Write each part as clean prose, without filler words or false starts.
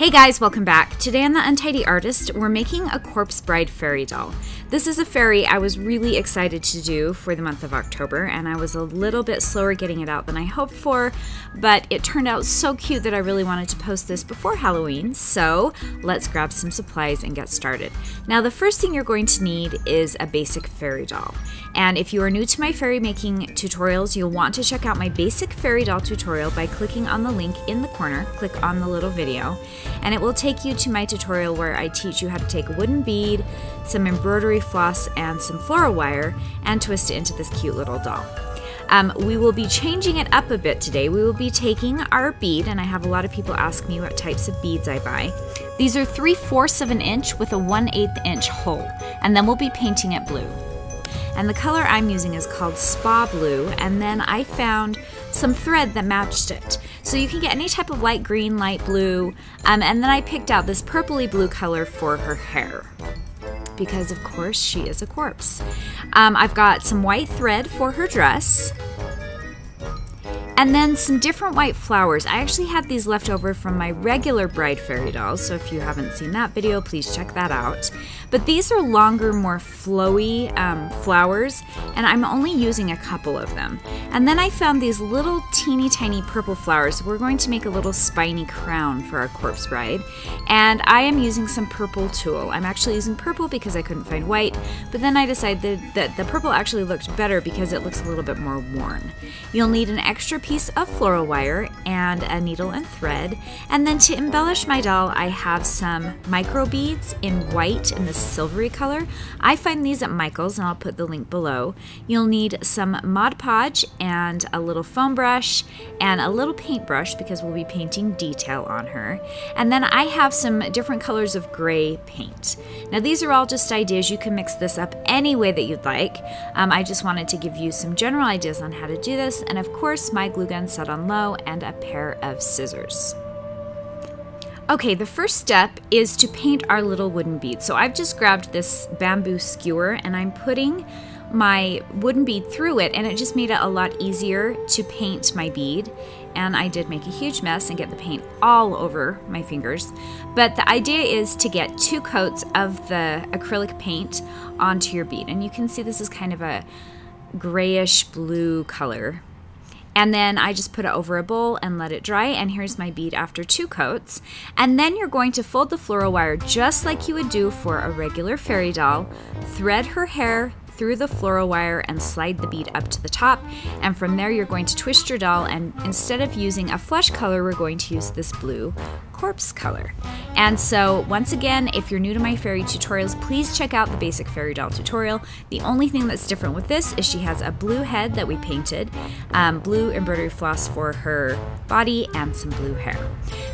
Hey guys, welcome back. Today on The Untidy Artist, we're making a Corpse Bride fairy doll. This is a fairy I was really excited to do for the month of October, and I was a little bit slower getting it out than I hoped for, but it turned out so cute that I really wanted to post this before Halloween, so let's grab some supplies and get started. Now the first thing you're going to need is a basic fairy doll. And if you are new to my fairy making tutorials, you'll want to check out my basic fairy doll tutorial by clicking on the link in the corner, click on the little video, and it will take you to my tutorial where I teach you how to take a wooden bead, some embroidery floss, and some floral wire and twist it into this cute little doll. We will be changing it up a bit today. We will be taking our bead, and I have a lot of people ask me what types of beads I buy. These are 3/4 of an inch with a 1/8 inch hole, and then we'll be painting it blue. And the color I'm using is called Spa Blue, and then I found some thread that matched it. So you can get any type of light green, light blue, and then I picked out this purpley blue color for her hair, because of course she is a corpse. I've got some white thread for her dress, and then some different white flowers. I actually had these left over from my regular bride fairy dolls, so if you haven't seen that video, please check that out. But these are longer, more flowy flowers, and I'm only using a couple of them. And then I found these little teeny tiny purple flowers. We're going to make a little spiny crown for our corpse bride, and I am using some purple tulle. I'm actually using purple because I couldn't find white, but then I decided that the purple actually looked better because it looks a little bit more worn. You'll need an extra piece of floral wire and a needle and thread, and then to embellish my doll I have some micro beads in white and this silvery color. I find these at Michaels, and I'll put the link below. You'll need some Mod Podge and a little foam brush and a little paintbrush because we'll be painting detail on her, and then I have some different colors of gray paint. Now these are all just ideas. You can mix this up any way that you'd like. I just wanted to give you some general ideas on how to do this, and of course my glue gun set on low and a pair of scissors. Okay, the first step is to paint our little wooden bead. So I've just grabbed this bamboo skewer and I'm putting my wooden bead through it, and it just made it a lot easier to paint my bead. And I did make a huge mess and get the paint all over my fingers. But the idea is to get two coats of the acrylic paint onto your bead. And you can see this is kind of a grayish blue color. And then I just put it over a bowl and let it dry, and here's my bead after two coats. And then you're going to fold the floral wire just like you would do for a regular fairy doll, thread her hair through the floral wire and slide the bead up to the top, and from there you're going to twist your doll, and instead of using a flesh color we're going to use this blue corpse color. And so once again, if you're new to my fairy tutorials, please check out the basic fairy doll tutorial. The only thing that's different with this is she has a blue head that we painted, blue embroidery floss for her body, and some blue hair.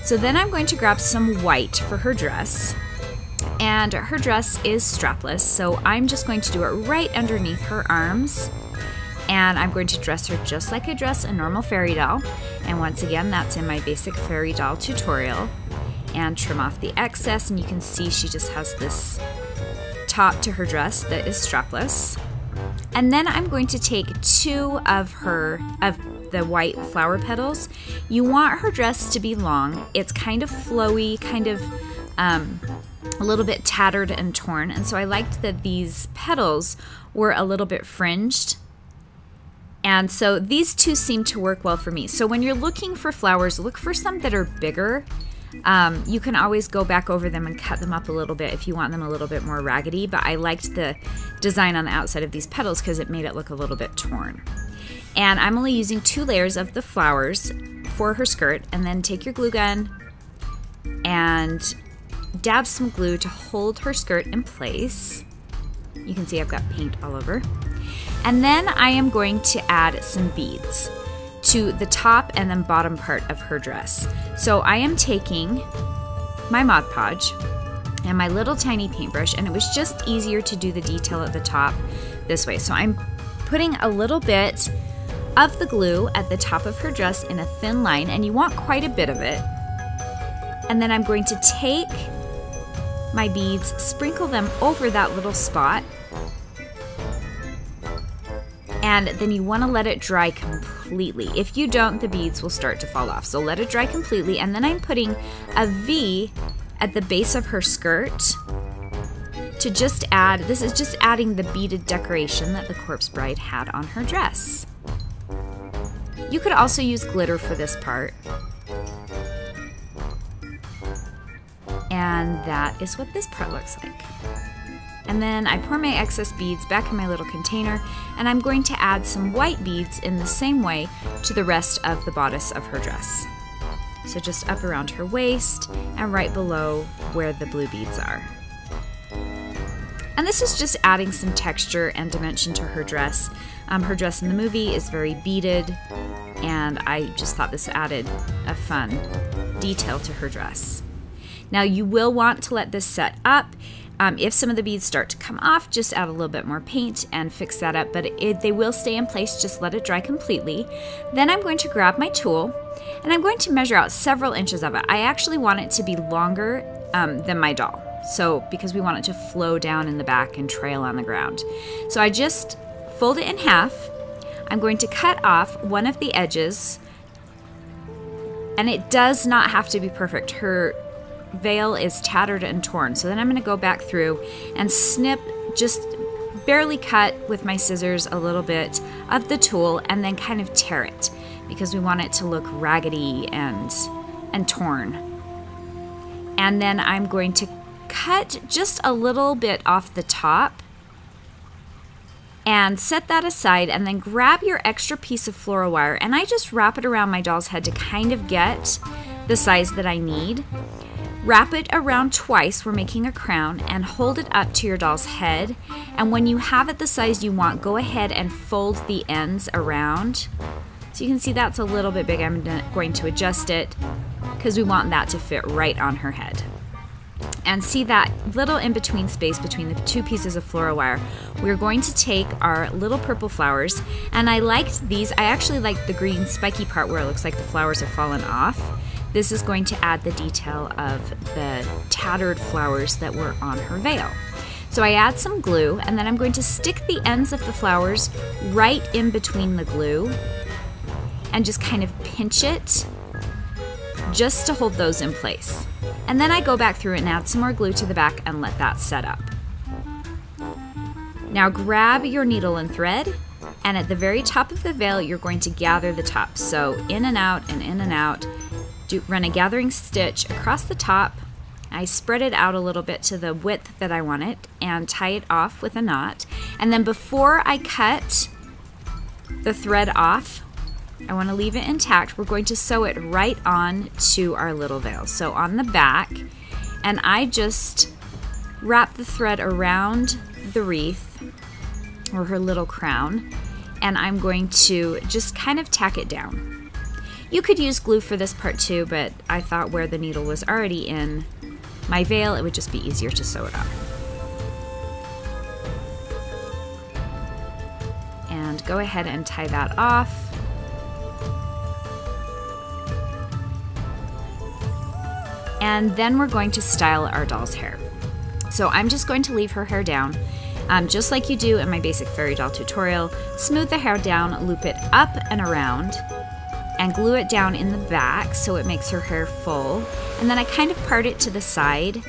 So then I'm going to grab some white for her dress. And her dress is strapless, so I'm just going to do it right underneath her arms, and I'm going to dress her just like I dress a normal fairy doll. And once again, that's in my basic fairy doll tutorial. And trim off the excess, and you can see she just has this top to her dress that is strapless. And then I'm going to take two of the white flower petals. You want her dress to be long. It's kind of flowy, kind of a little bit tattered and torn, and so I liked that these petals were a little bit fringed, and so these two seem to work well for me. So when you're looking for flowers, look for some that are bigger. You can always go back over them and cut them up a little bit if you want them a little bit more raggedy, but I liked the design on the outside of these petals because it made it look a little bit torn. And I'm only using two layers of the flowers for her skirt, and then take your glue gun and dab some glue to hold her skirt in place. You can see I've got paint all over. And then I am going to add some beads to the top and then bottom part of her dress. So I am taking my Mod Podge and my little tiny paintbrush, and it was just easier to do the detail at the top this way. So I'm putting a little bit of the glue at the top of her dress in a thin line, and you want quite a bit of it. And then I'm going to take my beads, sprinkle them over that little spot, and then you want to let it dry completely. If you don't, the beads will start to fall off. So let it dry completely, and then I'm putting a V at the base of her skirt to just add, this is just adding the beaded decoration that the Corpse Bride had on her dress. You could also use glitter for this part. And that is what this part looks like. And then I pour my excess beads back in my little container, and I'm going to add some white beads in the same way to the rest of the bodice of her dress. So just up around her waist and right below where the blue beads are. And this is just adding some texture and dimension to her dress. Her dress in the movie is very beaded, and I just thought this added a fun detail to her dress. Now you will want to let this set up. If some of the beads start to come off, just add a little bit more paint and fix that up, but they will stay in place, just let it dry completely. Then I'm going to grab my tool, and I'm going to measure out several inches of it. I actually want it to be longer than my doll, so because we want it to flow down in the back and trail on the ground. So I just fold it in half. I'm going to cut off one of the edges, and it does not have to be perfect. Her veil is tattered and torn, so then I'm going to go back through and snip, just barely cut with my scissors a little bit of the tulle, and then kind of tear it because we want it to look raggedy and torn. And then I'm going to cut just a little bit off the top and set that aside, and then grab your extra piece of floral wire, and I just wrap it around my doll's head to kind of get the size that I need. Wrap it around twice, we're making a crown, and hold it up to your doll's head. And when you have it the size you want, go ahead and fold the ends around. So you can see that's a little bit big. I'm going to adjust it because we want that to fit right on her head. And see that little in-between space between the two pieces of floral wire. We're going to take our little purple flowers, and I liked these. I actually liked the green spiky part where it looks like the flowers have fallen off. This is going to add the detail of the tattered flowers that were on her veil. So I add some glue, and then I'm going to stick the ends of the flowers right in between the glue and just kind of pinch it just to hold those in place. And then I go back through and add some more glue to the back and let that set up. Now grab your needle and thread, and at the very top of the veil you're going to gather the top. So in and out and in and out. Run a gathering stitch across the top. I spread it out a little bit to the width that I want it and tie it off with a knot. And then before I cut the thread off, I want to leave it intact. We're going to sew it right on to our little veil. So on the back, and I just wrap the thread around the wreath or her little crown, and I'm going to just kind of tack it down. You could use glue for this part too, but I thought where the needle was already in my veil, it would just be easier to sew it on. And go ahead and tie that off. And then we're going to style our doll's hair. So I'm just going to leave her hair down. Just like you do in my basic fairy doll tutorial, smooth the hair down, loop it up and around, and glue it down in the back so it makes her hair full. And then I kind of part it to the side,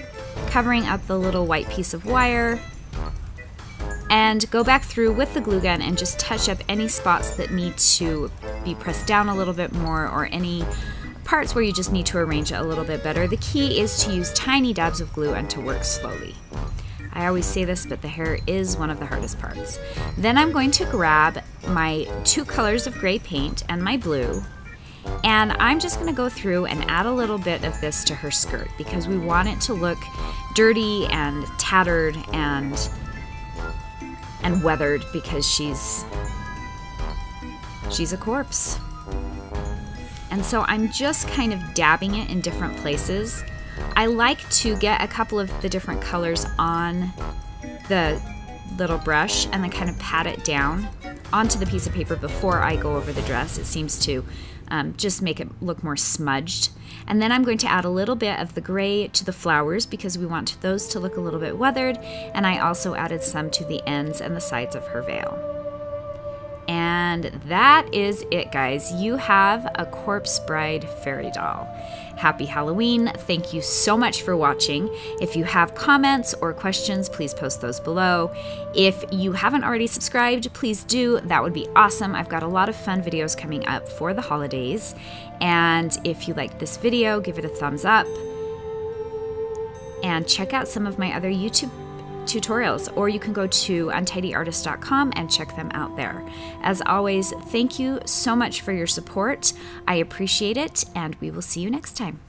covering up the little white piece of wire, and go back through with the glue gun and just touch up any spots that need to be pressed down a little bit more, or any parts where you just need to arrange it a little bit better. The key is to use tiny dabs of glue and to work slowly. I always say this, but the hair is one of the hardest parts. Then I'm going to grab my two colors of gray paint and my blue, and I'm just going to go through and add a little bit of this to her skirt because we want it to look dirty and tattered and weathered, because she's a corpse. And so I'm just kind of dabbing it in different places. I like to get a couple of the different colors on the little brush and then kind of pat it down onto the piece of paper before I go over the dress. It seems to just make it look more smudged. And then I'm going to add a little bit of the gray to the flowers because we want those to look a little bit weathered, and I also added some to the ends and the sides of her veil. And that is it, guys. You have a Corpse Bride fairy doll. Happy Halloween. Thank you so much for watching. If you have comments or questions, please post those below. If you haven't already subscribed, please do. That would be awesome. I've got a lot of fun videos coming up for the holidays. And if you liked this video, give it a thumbs up. And check out some of my other YouTube tutorials, or you can go to untidyartist.com and check them out there. As always, thank you so much for your support. I appreciate it, and we will see you next time.